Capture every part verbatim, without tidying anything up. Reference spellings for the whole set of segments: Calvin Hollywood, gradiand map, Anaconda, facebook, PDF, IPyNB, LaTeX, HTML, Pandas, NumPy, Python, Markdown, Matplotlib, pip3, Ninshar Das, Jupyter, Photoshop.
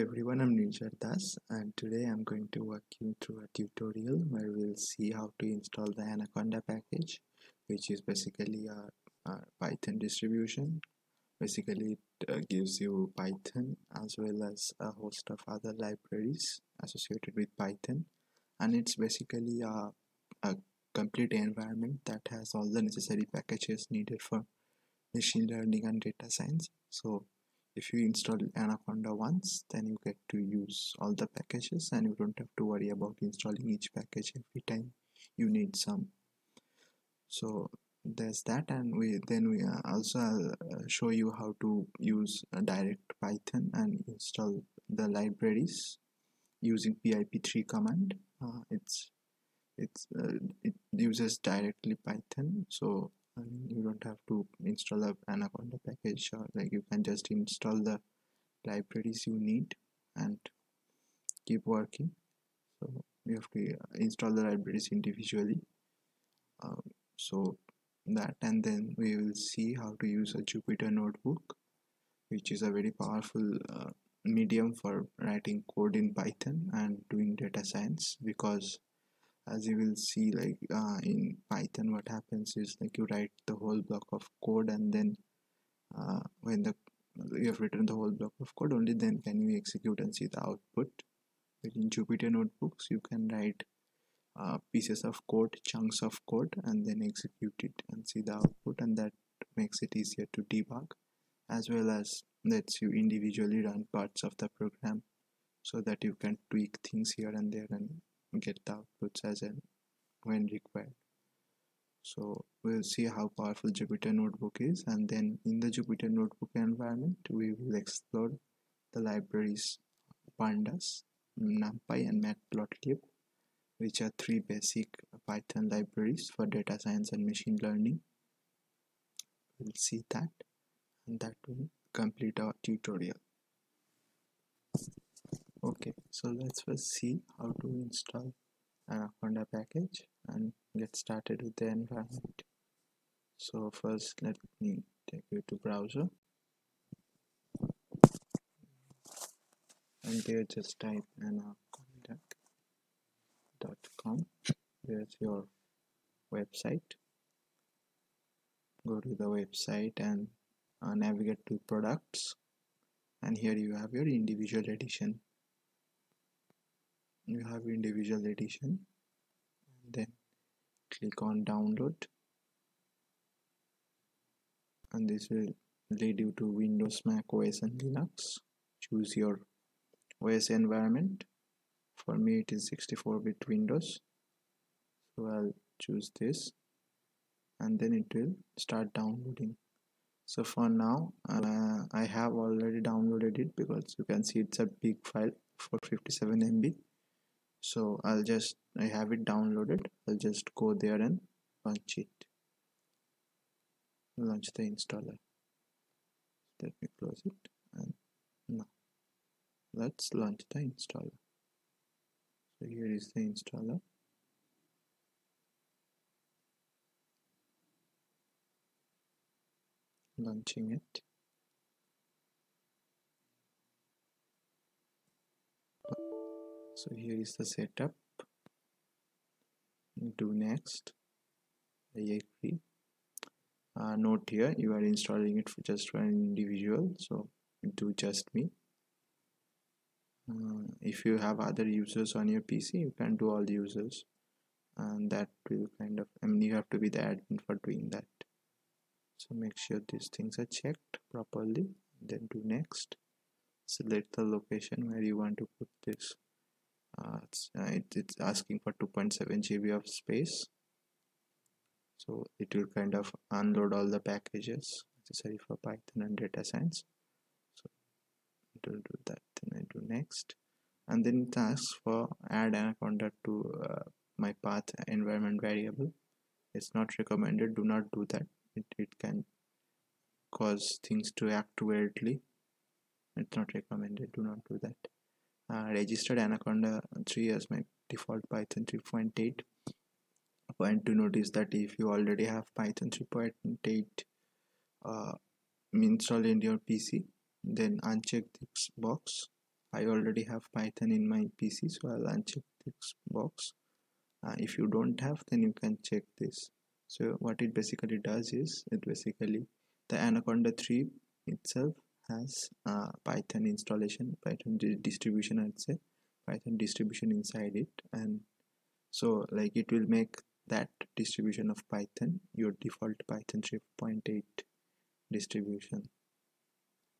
everyone, I'm Ninshar Das, and today I'm going to walk you through a tutorial where we'll see how to install the Anaconda package, which is basically our, our Python distribution. Basically it uh, gives you Python as well as a host of other libraries associated with Python, and it's basically a, a complete environment that has all the necessary packages needed for machine learning and data science. So if you install Anaconda once, then you get to use all the packages and you don't have to worry about installing each package every time you need some. So there's that, and we then we also show you how to use a direct Python and install the libraries using pip three command. Uh, it's it's uh, it uses directly Python, so you don't have to install the Anaconda package, or like you can just install the libraries you need and keep working. So you have to install the libraries individually, um, so that, and then we will see how to use a Jupyter notebook, which is a very powerful uh, medium for writing code in Python and doing data science, because as you will see, like uh, in Python what happens is, like, you write the whole block of code, and then uh, when the you have written the whole block of code, only then can you execute and see the output. But in Jupyter notebooks you can write uh, pieces of code, chunks of code, and then execute it and see the output, and that makes it easier to debug, as well as lets you individually run parts of the program so that you can tweak things here and there and get the outputs as and when required. So we'll see how powerful Jupyter notebook is, and then in the Jupyter notebook environment we will explore the libraries Pandas, NumPy and Matplotlib, which are three basic Python libraries for data science and machine learning. We'll see that, and that will complete our tutorial. Okay, so let's first see how to install Anaconda package and get started with the environment. So first let me take you to browser, and there just type anaconda dot com. There's your website. Go to the website and uh, navigate to products, and here you have your individual edition. You have individual edition, then click on download, and this will lead you to Windows, Mac O S and Linux. Choose your O S environment. For me it is sixty-four bit Windows, so I'll choose this, and then it will start downloading. So for now uh, I have already downloaded it, because you can see it's a big file, four fifty-seven M B. So I'll just, I have it downloaded, I'll just go there and launch it, launch the installer. Let me close it, and now let's launch the installer. So here is the installer. Launching it. So here is the setup. Do next. I agree. Uh, note here, you are installing it for just one individual, so do just me. Uh, if you have other users on your P C, you can do all users, and that will kind of, I mean, you have to be the admin for doing that. So make sure these things are checked properly. Then do next. Select the location where you want to put this. Uh, it's, uh, it, it's asking for two point seven G B of space, so it will kind of unload all the packages necessary for Python and data science. So it will do that. Then I do next, and then it asks for add Anaconda to uh, my path environment variable. It's not recommended. Do not do that. It, it can cause things to act weirdly. It's not recommended. Do not do that. Uh, registered Anaconda three as my default Python three point eight. Point to notice that if you already have Python three point eight uh, installed in your P C, then uncheck this box I already have Python in my P C, so I'll uncheck this box. Uh, if you don't have, then you can check this. So what it basically does is, it basically the Anaconda three itself has uh, Python installation, Python distribution, I'd say Python distribution inside it, and so like it will make that distribution of Python your default Python three point eight distribution.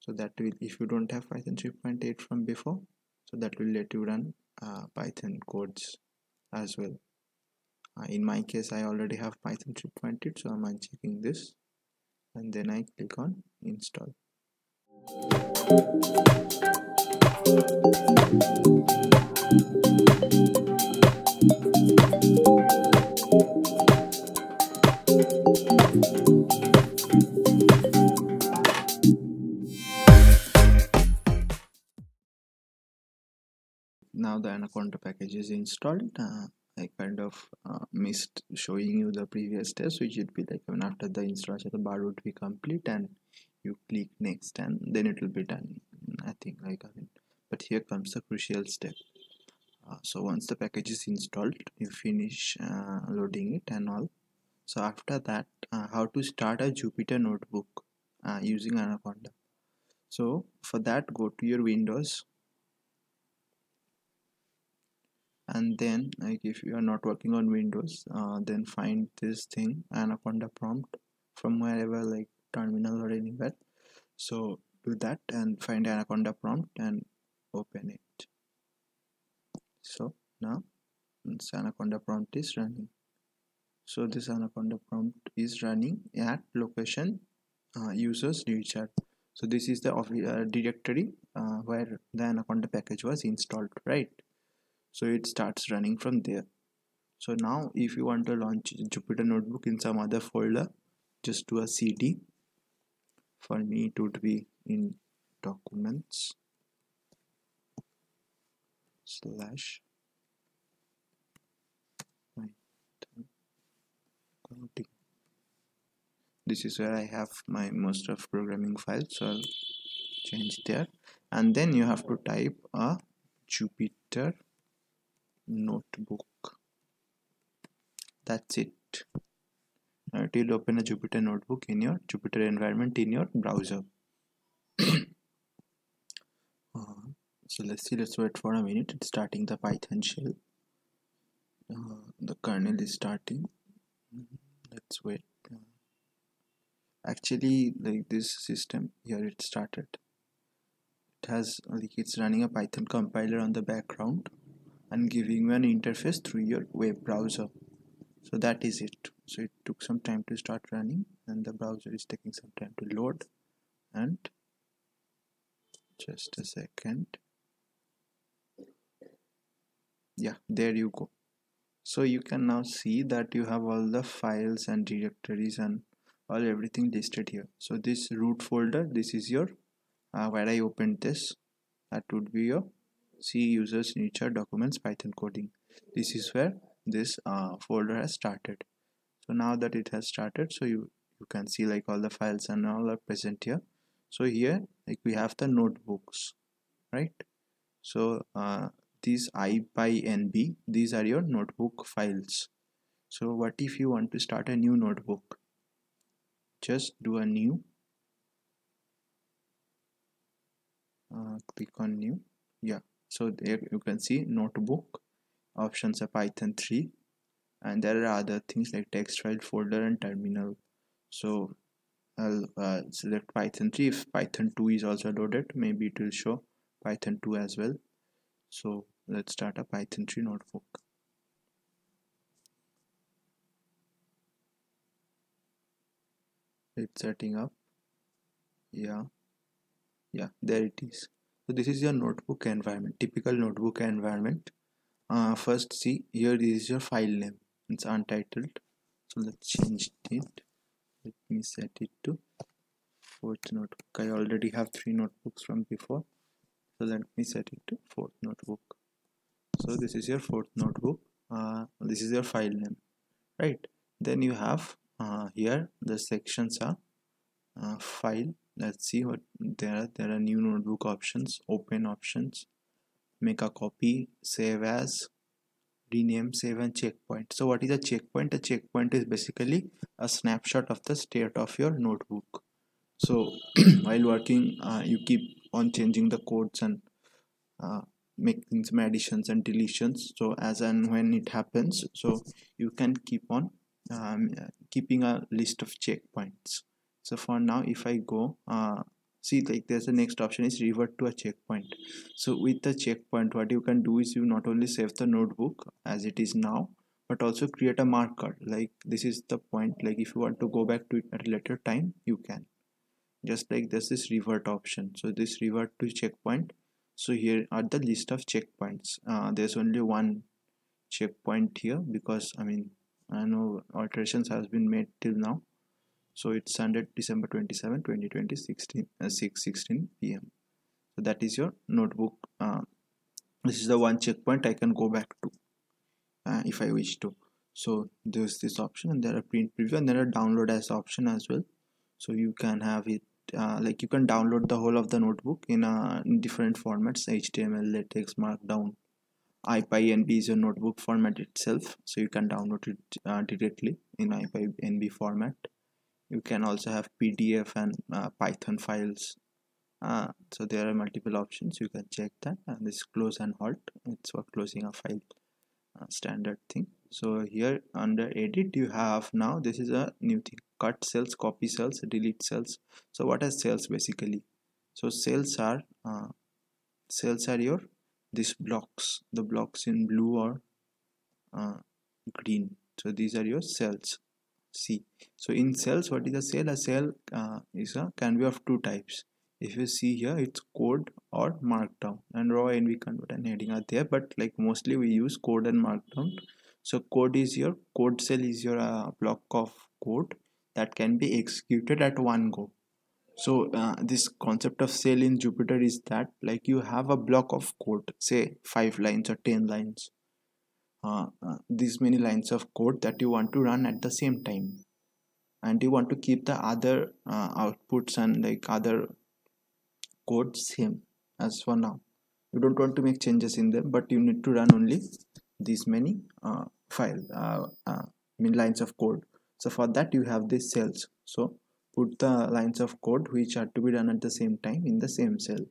So that will, if you don't have Python three point eight from before, so that will let you run uh, Python codes as well. Uh, in my case, I already have Python three point eight, so I'm unchecking this and then I click on install. Now the Anaconda package is installed. uh, I kind of uh, missed showing you the previous steps, which would be like even after the installation the bar would be complete and you click next and then it will be done, I think, like I mean, but here comes the crucial step. Uh, so once the package is installed, you finish uh, loading it and all. So after that, uh, how to start a Jupyter notebook uh, using Anaconda. So for that, go to your Windows, and then like if you are not working on Windows, uh, then find this thing Anaconda prompt from wherever, like terminal or anywhere. So do that and find Anaconda prompt and open it. So now this Anaconda prompt is running. So this Anaconda prompt is running at location uh, users newchart. So this is the uh, directory uh, where the Anaconda package was installed, right? So it starts running from there. So now if you want to launch Jupyter notebook in some other folder, just do a C D. For me it would be in documents slash Python. This is where I have my most of programming files, so I'll change there, and then you have to type a Jupyter notebook. That's it. Now it will open a Jupyter notebook in your Jupyter environment in your browser. uh, so let's see, let's wait for a minute. It's starting the Python shell. Uh, the kernel is starting. Let's wait. Actually, like this system here, it started. It has like it's running a Python compiler on the background and giving you an interface through your web browser. So that is it. So it took some time to start running, and the browser is taking some time to load, and just a second. Yeah, there you go. So you can now see that you have all the files and directories and all everything listed here. So this root folder, this is your uh, where I opened this, that would be your C users nature documents Python coding. This is where this uh, folder has started. So now that it has started, so you you can see like all the files and all are present here. So here like we have the notebooks, right? So uh, these I Py N B, these are your notebook files. So what if you want to start a new notebook? Just do a new, uh, click on new. Yeah, so there you can see notebook options are Python three, and there are other things like text file, folder, and terminal. So I'll uh, select Python three. If Python two is also loaded, maybe it will show Python two as well. So let's start a Python three notebook. It's setting up. Yeah, yeah, there it is. So this is your notebook environment, typical notebook environment. Uh, first see here, this is your file name, it's untitled, so let's change it. Let me set it to fourth notebook. I already have three notebooks from before, so let me set it to fourth notebook. So this is your fourth notebook. Uh, this is your file name, right? Then you have uh, here the sections are uh, file. Let's see what there are. There are new notebook options, open options, make a copy, save as, rename, save and checkpoint. So what is a checkpoint? A checkpoint is basically a snapshot of the state of your notebook. So while working, uh, you keep on changing the codes and uh, making some additions and deletions. So as and when it happens, so you can keep on um, keeping a list of checkpoints. So for now, if I go, uh, see, like there's the next option is revert to a checkpoint. So with the checkpoint, what you can do is you not only save the notebook as it is now, but also create a marker. Like this is the point, like if you want to go back to it at a later time, you can. Just like this is revert option. So this revert to checkpoint. So here are the list of checkpoints. Uh, there's only one checkpoint here because I mean, I know alterations has been made till now. So it's Sunday, December twenty-seventh twenty twenty, six sixteen p m So that is your notebook. Uh, this is the one checkpoint I can go back to uh, if I wish to. So there's this option, and there are print preview, and there are download as option as well. So you can have it uh, like you can download the whole of the notebook in, uh, in different formats: H T M L, LaTeX, Markdown. I P y N B is your notebook format itself, so you can download it uh, directly in I P y N B format. You can also have P D F and uh, Python files. Uh, so there are multiple options. You can check that. And this close and halt, it's for closing a file, uh, standard thing. So here under edit, you have now, this is a new thing, cut cells, copy cells, delete cells. So what are cells basically? So cells are, uh, cells are your, these blocks, the blocks in blue or uh, green. So these are your cells. See, so in cells, what is a cell? A cell uh, is a can be of two types. If you see here, it's code or markdown, and raw and we convert and heading are there, but like mostly we use code and markdown. So code is your code cell is your uh, block of code that can be executed at one go. So uh, this concept of cell in Jupyter is that like you have a block of code, say five lines or ten lines. Uh, uh, these many lines of code that you want to run at the same time, and you want to keep the other uh, outputs and like other code same as for now. You don't want to make changes in them, but you need to run only these many uh, file uh, uh, I mean lines of code. So for that you have these cells. So put the lines of code which are to be done at the same time in the same cell,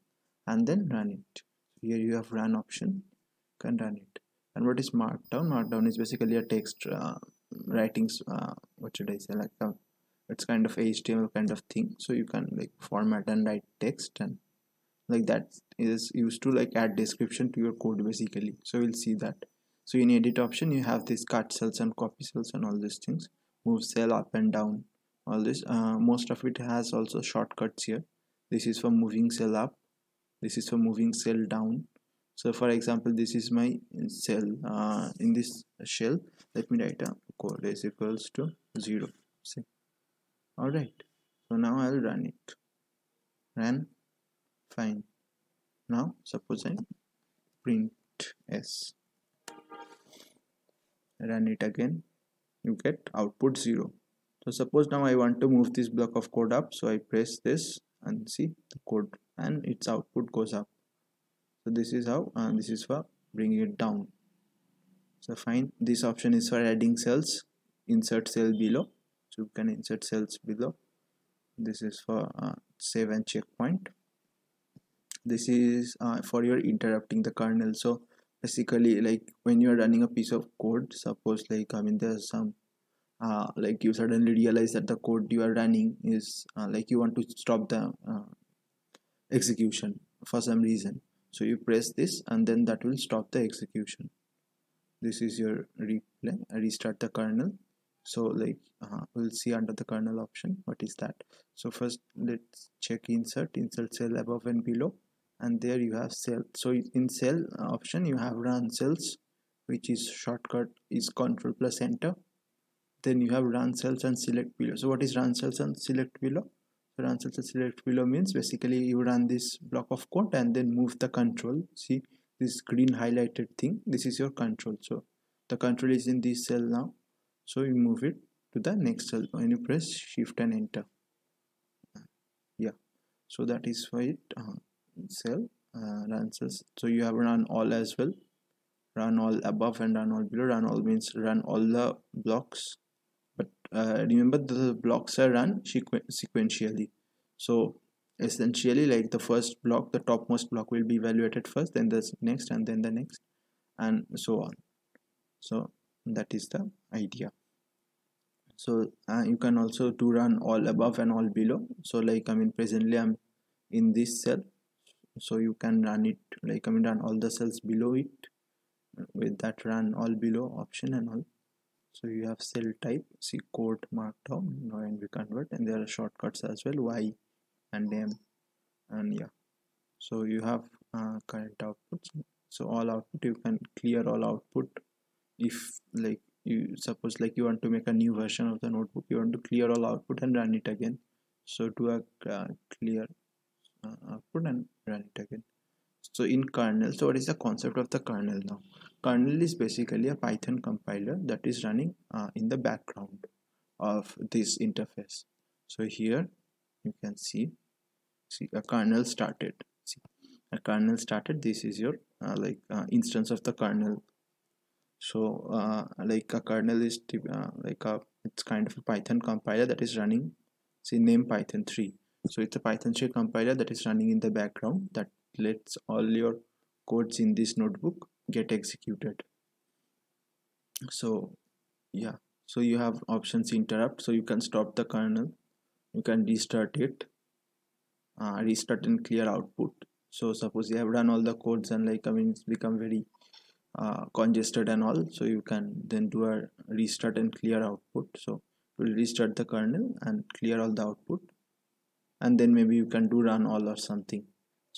and then run it. Here you have run option, you can run it. And what is markdown? Markdown is basically a text uh, writings uh, what should I say like uh, it's kind of H T M L kind of thing. So you can like format and write text, and like that is used to like add description to your code basically. So we'll see that. So in edit option you have these cut cells and copy cells and all these things, move cell up and down, all this. Uh, most of it has also shortcuts here. This is for moving cell up, this is for moving cell down. So for example, this is my cell. Uh, in this shell, let me write a code is equals to zero. See, all right. So now I'll run it. Run, fine. Now suppose I print s. Run it again. You get output zero. So suppose now I want to move this block of code up. So I press this and see the code, and its output goes up. So this is how, and uh, this is for bringing it down. So fine, this option is for adding cells, insert cell below, so you can insert cells below. This is for uh, save and checkpoint. This is uh, for your interrupting the kernel. So basically like when you are running a piece of code, suppose like I mean there's some uh, like you suddenly realize that the code you are running is uh, like you want to stop the uh, execution for some reason. So you press this, and then that will stop the execution. This is your replay, restart the kernel. So like uh, we'll see under the kernel option what is that. So first let's check insert, insert cell above and below, and there you have cell. So in cell option you have run cells, which is shortcut is control plus enter. Then you have run cells and select below. So what is run cells and select below? Run cells and select below means basically you run this block of code and then move the control. See this green highlighted thing, this is your control. So the control is in this cell now, so you move it to the next cell and you press shift and enter. Yeah, so that is why it uh, cell uh, runs this. So you have run all as well, run all above and run all below. Run all means run all the blocks, but uh, remember the blocks are run sequ sequentially. So essentially, like the first block, the topmost block will be evaluated first, then the next, and then the next, and so on. So that is the idea. So uh, you can also do run all above and all below. So like I mean presently I'm in this cell, so you can run it like I mean run all the cells below it with that run all below option and all. So you have cell type, see code markdown, you know, and we convert, and there are shortcuts as well, Y and M, and yeah. So you have uh, current outputs. So all output, you can clear all output if like you suppose like you want to make a new version of the notebook, you want to clear all output and run it again. So do a uh, clear uh, output and run it again. So in kernel, so what is the concept of the kernel now? Kernel is basically a Python compiler that is running uh, in the background of this interface. So here you can see, see a kernel started, see a kernel started. This is your uh, like uh, instance of the kernel. So uh, like a kernel is uh, like a it's kind of a Python compiler that is running, see name Python three. So it's a Python three compiler that is running in the background that lets all your codes in this notebook get executed. So yeah, so you have options interrupt, so you can stop the kernel, you can restart it, uh, restart and clear output. So suppose you have run all the codes and like I mean it's become very Uh, congested and all, so you can then do a restart and clear output. So it will restart the kernel and clear all the output, and then maybe you can do run all or something.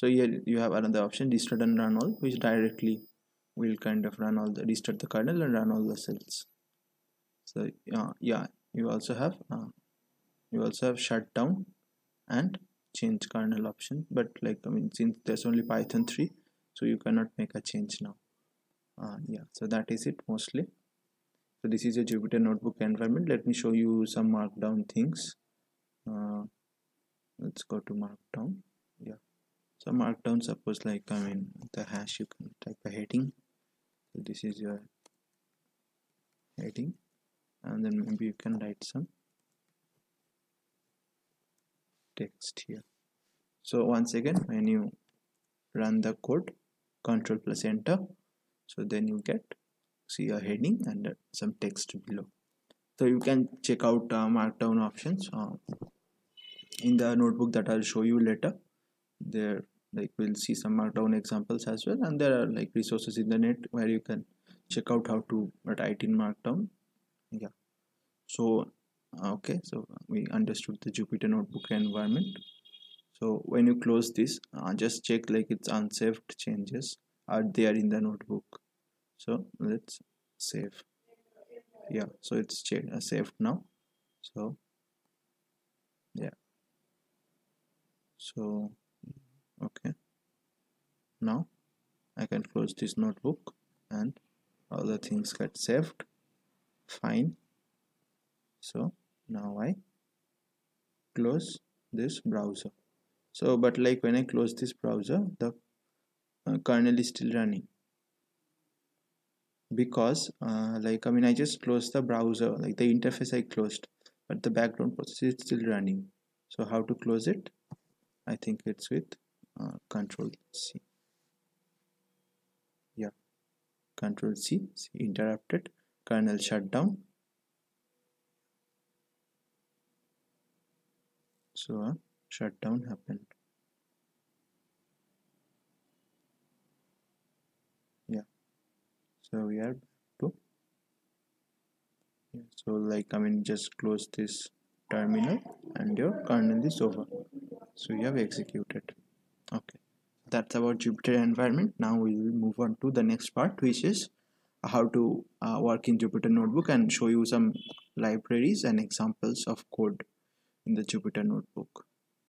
So here you have another option, restart and run all, which directly will kind of run all the restart the kernel and run all the cells. So uh, yeah, you also have uh, you also have shutdown and change kernel option, but like I mean since there's only Python three, so you cannot make a change now. Uh, yeah, so that is it mostly. So this is a Jupyter notebook environment. Let me show you some markdown things. Uh, let's go to markdown. Yeah, so markdown, suppose like I mean the hash, you can type a heading. So this is your heading, and then maybe you can write some text here. So once again, when you run the code, control plus enter, so then you get see a heading and uh, some text below. So you can check out uh, markdown options uh, in the notebook that I'll show you later. There like we'll see some markdown examples as well, and there are like resources in the net where you can check out how to write in markdown. Yeah, so okay, so we understood the Jupyter notebook environment. So when you close this, uh, just check like it's unsaved changes are there in the notebook. So let's save. Yeah, so it's saved now. So yeah, so okay, now I can close this notebook and all the things get saved. Fine. So now I close this browser. So but like when I close this browser, the Uh, kernel is still running, because uh, like I mean I just closed the browser, like the interface I closed, but the background process is still running. So how to close it? I think it's with uh, control C. Yeah, control C, C interrupted, kernel shutdown. So uh, shutdown happened. So we are to yeah, so like I mean just close this terminal and your kernel is over. So you have executed. Okay, that's about Jupyter environment. Now we will move on to the next part, which is how to uh, work in Jupyter notebook and show you some libraries and examples of code in the Jupyter notebook.